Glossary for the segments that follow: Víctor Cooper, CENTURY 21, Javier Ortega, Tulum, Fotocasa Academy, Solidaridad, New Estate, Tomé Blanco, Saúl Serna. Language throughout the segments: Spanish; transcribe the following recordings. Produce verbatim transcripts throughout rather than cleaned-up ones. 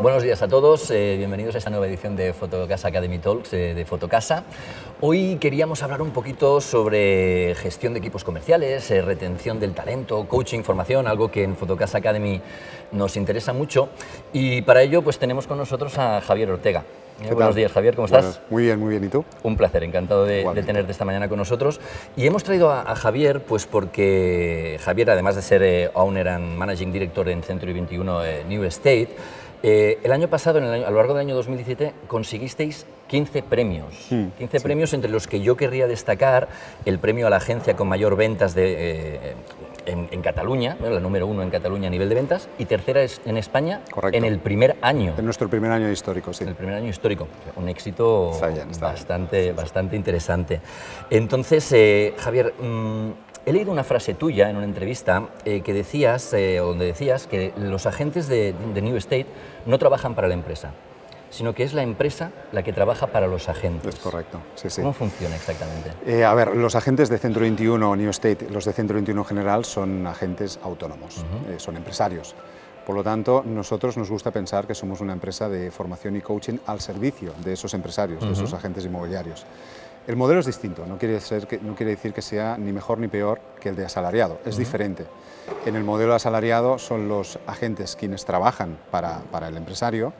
Buenos días a todos, eh, bienvenidos a esta nueva edición de Fotocasa Academy Talks eh, de Fotocasa. Hoy queríamos hablar un poquito sobre gestión de equipos comerciales, eh, retención del talento, coaching, formación, algo que en Fotocasa Academy nos interesa mucho. Y para ello pues tenemos con nosotros a Javier Ortega. Eh, buenos días, Javier, ¿cómo estás? Bueno, muy bien, muy bien, ¿y tú? Un placer, encantado de, de tenerte esta mañana con nosotros. Y hemos traído a, a Javier, pues porque Javier, además de ser eh, Owner and Managing Director en Century veintiuno eh, New Estate, Eh, el año pasado, en el año, a lo largo del año dos mil diecisiete, conseguisteis quince premios. Sí, quince sí. premios, entre los que yo querría destacar el premio a la agencia con mayor ventas de, eh, en, en Cataluña, bueno, la número uno en Cataluña a nivel de ventas, y tercera es en España. Correcto. En el primer año. En nuestro primer año histórico, sí. En el primer año histórico. Un éxito está bien, está bastante, bien. bastante interesante. Entonces, eh, Javier, mmm, he leído una frase tuya en una entrevista eh, que decías, eh, donde decías que los agentes de, de New Estate no trabajan para la empresa, sino que es la empresa la que trabaja para los agentes. Es correcto, sí, sí. ¿Cómo funciona exactamente? Eh, a ver, los agentes de Century veintiuno New Estate, los de Century veintiuno en general, son agentes autónomos, uh-huh. eh, son empresarios. Por lo tanto, nosotros nos gusta pensar que somos una empresa de formación y coaching al servicio de esos empresarios, uh-huh. de esos agentes inmobiliarios. El modelo es distinto, no quiere, ser que, no quiere decir que sea ni mejor ni peor que el de asalariado, es uh-huh. diferente. En el modelo asalariado son los agentes quienes trabajan para, para el empresario.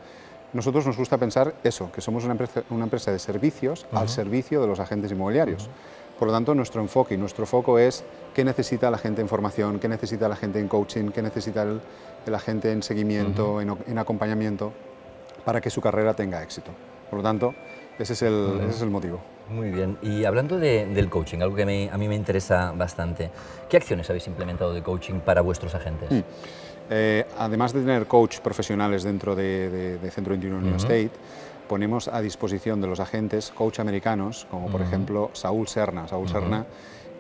Nosotros nos gusta pensar eso, que somos una empresa, una empresa de servicios uh-huh. al servicio de los agentes inmobiliarios. Uh-huh. Por lo tanto, nuestro enfoque y nuestro foco es qué necesita la gente en formación, qué necesita la gente en coaching, qué necesita el, la gente en seguimiento, uh-huh. en, en acompañamiento, para que su carrera tenga éxito. Por lo tanto, ese es el, uh-huh. ese es el motivo. Muy bien. Y hablando de, del coaching, algo que me, a mí me interesa bastante, ¿qué acciones habéis implementado de coaching para vuestros agentes? Mm. Eh, además de tener coach profesionales dentro de, de, de Century veintiuno New uh-huh. Estate, ponemos a disposición de los agentes coach americanos, como por uh-huh. ejemplo Saúl Serna. Saúl uh-huh. Serna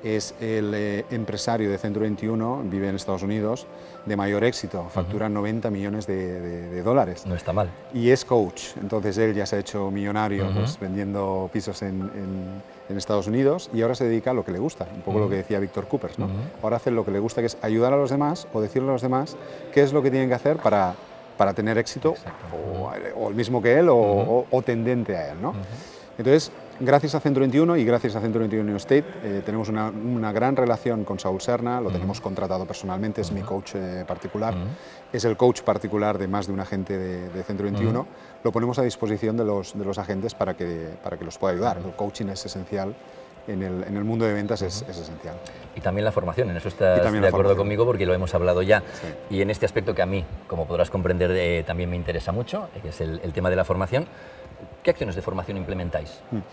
es el eh, empresario de Century veintiuno, vive en Estados Unidos, de mayor éxito, factura uh-huh. noventa millones de, de, de dólares. No está mal. Y es coach, entonces él ya se ha hecho millonario uh-huh. pues, vendiendo pisos en, en, en Estados Unidos, y ahora se dedica a lo que le gusta, un poco uh-huh. lo que decía Víctor Cooper, ¿no? Uh-huh. Ahora hace lo que le gusta, que es ayudar a los demás o decirle a los demás qué es lo que tienen que hacer para, para tener éxito, o, o el mismo que él, o, uh-huh. o, o tendente a él, ¿no? Uh-huh. Entonces, gracias a Century veintiuno y gracias a Century veintiuno New Estate eh, tenemos una, una gran relación con Saúl Serna, lo uh-huh. tenemos contratado personalmente, es uh-huh. mi coach eh, particular, uh-huh. es el coach particular de más de un agente de, de Century veintiuno, uh-huh. lo ponemos a disposición de los, de los agentes para que, para que los pueda ayudar. Uh-huh. El coaching es esencial. En el, en el mundo de ventas es, es esencial. Y también la formación, en eso estás de acuerdo formación. conmigo, porque lo hemos hablado ya. Sí. Y en este aspecto que a mí, como podrás comprender, eh, también me interesa mucho, que es el, el tema de la formación, ¿qué acciones de formación implementáis? Mm.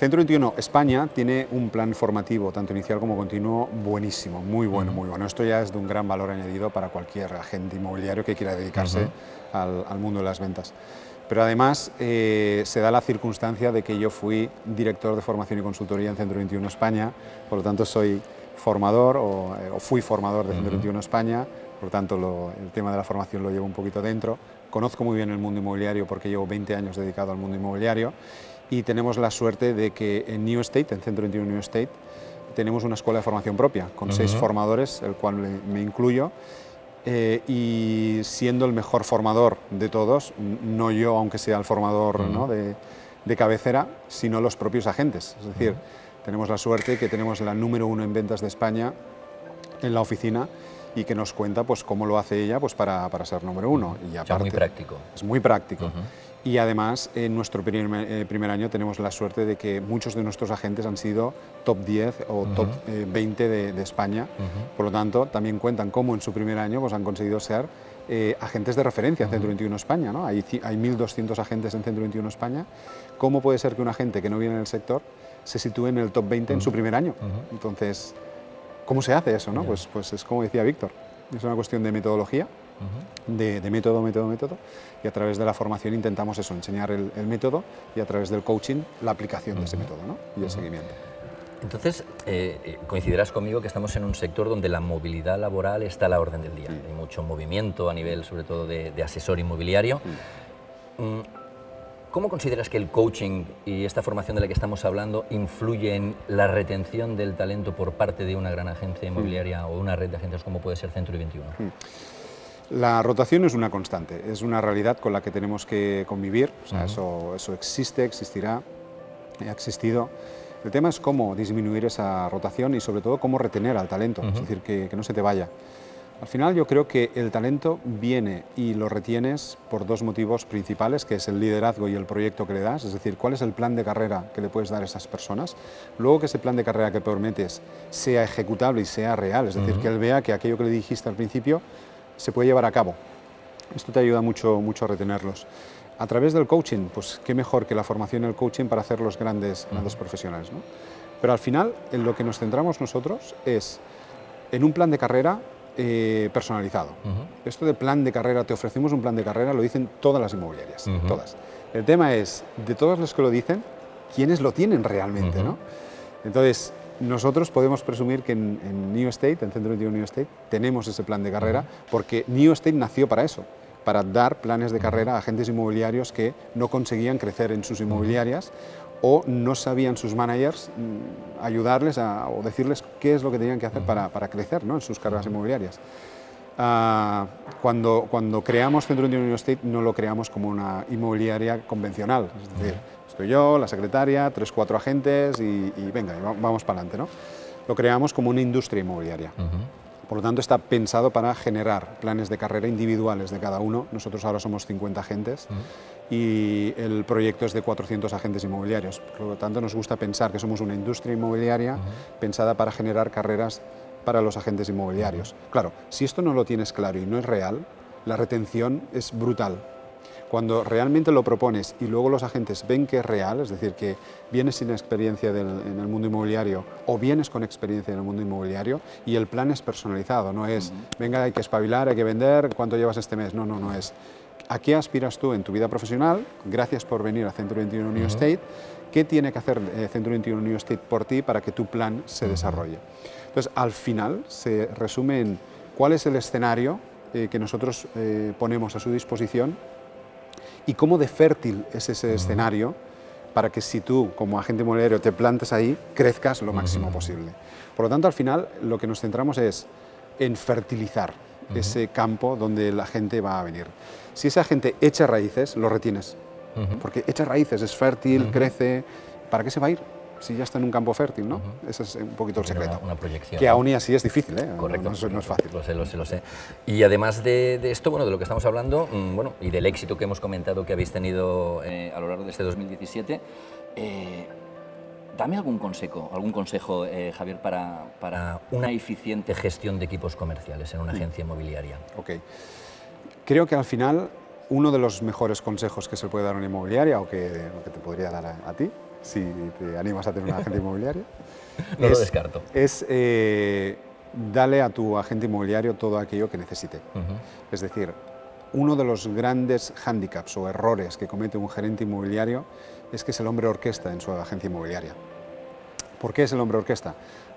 Century veintiuno España tiene un plan formativo, tanto inicial como continuo, buenísimo, muy bueno, uh-huh. muy bueno. Esto ya es de un gran valor añadido para cualquier agente inmobiliario que quiera dedicarse uh-huh. al, al mundo de las ventas. Pero además eh, se da la circunstancia de que yo fui director de formación y consultoría en Century veintiuno España, por lo tanto soy formador o, eh, o fui formador de Century veintiuno España, por lo tanto lo, el tema de la formación lo llevo un poquito dentro. Conozco muy bien el mundo inmobiliario porque llevo veinte años dedicado al mundo inmobiliario, y tenemos la suerte de que en New Estate, en Century veintiuno New Estate, tenemos una escuela de formación propia con uh-huh. seis formadores, el cual me, me incluyo. Eh, y siendo el mejor formador de todos, no yo, aunque sea el formador uh-huh. ¿no? de, de cabecera, sino los propios agentes. Es decir, uh-huh. tenemos la suerte que tenemos la número uno en ventas de España en la oficina, y que nos cuenta pues cómo lo hace ella pues para, para ser número uno. Uh-huh. Y aparte, o sea, muy práctico. Es muy práctico. Uh-huh. Y además, en nuestro primer, eh, primer año tenemos la suerte de que muchos de nuestros agentes han sido top diez o uh-huh. top eh, veinte de, de España. Uh-huh. Por lo tanto, también cuentan cómo en su primer año pues, han conseguido ser eh, agentes de referencia en uh-huh. Century veintiuno España, ¿no? Hay, hay mil doscientos agentes en Century veintiuno España. ¿Cómo puede ser que un agente que no viene en el sector se sitúe en el top veinte uh-huh. en su primer año? Uh-huh. Entonces, ¿cómo se hace eso? ¿No? Pues, pues es como decía Víctor, es una cuestión de metodología, uh-huh. de, de método, método, método, y a través de la formación intentamos eso, enseñar el, el método, y a través del coaching la aplicación uh-huh. de ese método, ¿no? y el uh-huh. seguimiento. Entonces, eh, coincidirás conmigo que estamos en un sector donde la movilidad laboral está a la orden del día, sí. hay mucho movimiento a nivel sobre todo de, de asesor inmobiliario. Sí. Mm. ¿Cómo consideras que el coaching y esta formación de la que estamos hablando influye en la retención del talento por parte de una gran agencia inmobiliaria mm. o una red de agencias como puede ser Century veintiuno? Mm. La rotación es una constante, es una realidad con la que tenemos que convivir, o sea, uh-huh. eso, eso existe, existirá, ha existido. El tema es cómo disminuir esa rotación y sobre todo cómo retener al talento, uh-huh. es decir, que, que no se te vaya. Al final yo creo que el talento viene y lo retienes por dos motivos principales, que es el liderazgo y el proyecto que le das, es decir, cuál es el plan de carrera que le puedes dar a esas personas, luego que ese plan de carrera que prometes sea ejecutable y sea real, es decir, uh-huh. que él vea que aquello que le dijiste al principio se puede llevar a cabo. Esto te ayuda mucho, mucho a retenerlos. A través del coaching, pues qué mejor que la formación y el coaching para hacer los grandes, uh-huh. grandes profesionales, ¿no? Pero al final, en lo que nos centramos nosotros es en un plan de carrera Eh, personalizado. Uh-huh. Esto de plan de carrera, te ofrecemos un plan de carrera, lo dicen todas las inmobiliarias, uh-huh. todas. El tema es, de todas las que lo dicen, ¿quiénes lo tienen realmente? Uh-huh. ¿No? Entonces, nosotros podemos presumir que en, en New Estate, en Century veintiuno New Estate, tenemos ese plan de carrera, uh-huh. porque New Estate nació para eso, para dar planes de uh-huh. carrera a agentes inmobiliarios que no conseguían crecer en sus inmobiliarias, o no sabían sus managers ayudarles a, o decirles qué es lo que tenían que hacer para, para crecer, ¿no?, en sus carreras inmobiliarias. Ah, cuando, cuando creamos Century veintiuno New Estate no lo creamos como una inmobiliaria convencional, es decir, estoy yo, la secretaria, tres, cuatro agentes y, y venga, vamos para adelante, ¿no? Lo creamos como una industria inmobiliaria. Uh-huh. Por lo tanto, está pensado para generar planes de carrera individuales de cada uno. Nosotros ahora somos cincuenta agentes. Uh-huh. y el proyecto es de cuatrocientos agentes inmobiliarios. Por lo tanto, nos gusta pensar que somos una industria inmobiliaria uh-huh. pensada para generar carreras para los agentes inmobiliarios. Uh-huh. Claro, si esto no lo tienes claro y no es real, la retención es brutal. Cuando realmente lo propones y luego los agentes ven que es real, es decir, que vienes sin experiencia del, en el mundo inmobiliario o vienes con experiencia en el mundo inmobiliario y el plan es personalizado, no es, uh-huh. venga, hay que espabilar, hay que vender, ¿cuánto llevas este mes? No, no, no es. ¿A qué aspiras tú en tu vida profesional? Gracias por venir a Century veintiuno New Estate. ¿Qué tiene que hacer eh, Century veintiuno New Estate por ti para que tu plan se desarrolle? Entonces, al final se resume en cuál es el escenario eh, que nosotros eh, ponemos a su disposición y cómo de fértil es ese escenario para que si tú, como agente inmobiliario, te plantes ahí, crezcas lo máximo posible. Por lo tanto, al final, lo que nos centramos es en fertilizar ese campo donde la gente va a venir. Si esa gente echa raíces, lo retienes. Uh-huh. Porque echa raíces, es fértil, uh-huh. crece. ¿Para qué se va a ir si ya está en un campo fértil, no? Uh-huh. Ese es un poquito el secreto. Una, una proyección. Que aún y así es difícil, ¿eh? Correcto. No, no, es, no es fácil. Lo sé, lo sé, lo sé. Y además de, de esto, bueno, de lo que estamos hablando, bueno, y del éxito que hemos comentado que habéis tenido eh, a lo largo de este dos mil diecisiete, eh, dame algún consejo, algún consejo, eh, Javier, para, para una eficiente gestión de equipos comerciales en una agencia inmobiliaria. Ok. Creo que al final uno de los mejores consejos que se puede dar a una inmobiliaria o que, o que te podría dar a, a ti, si te animas a tener una agencia inmobiliaria, no es, lo descarto. es eh, darle a tu agente inmobiliario todo aquello que necesite. Uh-huh. Es decir, uno de los grandes hándicaps o errores que comete un gerente inmobiliario es que es el hombre orquesta en su agencia inmobiliaria. ¿Por qué es el hombre orquesta?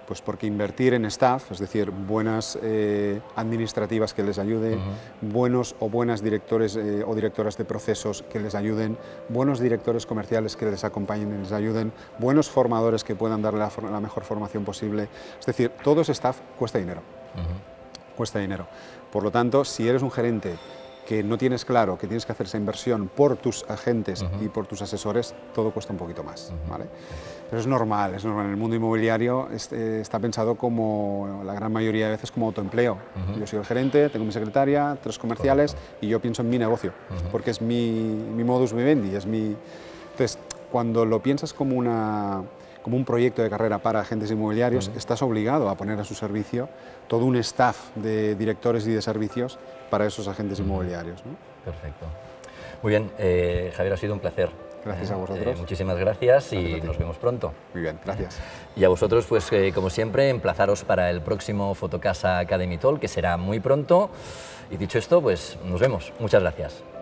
Pues porque invertir en staff, es decir, buenas eh, administrativas que les ayuden, uh-huh. buenos o buenas directores eh, o directoras de procesos que les ayuden, buenos directores comerciales que les acompañen y les ayuden, buenos formadores que puedan darle la, la mejor formación posible. Es decir, todo ese staff cuesta dinero. Uh-huh. Cuesta dinero. Por lo tanto, si eres un gerente que no tienes claro que tienes que hacer esa inversión por tus agentes uh-huh. y por tus asesores, todo cuesta un poquito más, uh-huh. ¿vale? Pero es normal, es normal. El mundo inmobiliario es, eh, está pensado como, la gran mayoría de veces, como autoempleo. Uh-huh. Yo soy el gerente, tengo mi secretaria, tres comerciales Correcto. Y yo pienso en mi negocio, uh-huh. porque es mi, mi modus vivendi, es mi... Entonces, cuando lo piensas como una... como un proyecto de carrera para agentes inmobiliarios, uh-huh. estás obligado a poner a su servicio todo un staff de directores y de servicios para esos agentes uh-huh. inmobiliarios, ¿no? Perfecto. Muy bien, eh, Javier, ha sido un placer. Gracias a vosotros. Eh, muchísimas gracias, gracias y nos vemos pronto. Muy bien, gracias. Y a vosotros, pues eh, como siempre, emplazaros para el próximo Fotocasa Academy Talk, que será muy pronto. Y dicho esto, pues nos vemos. Muchas gracias.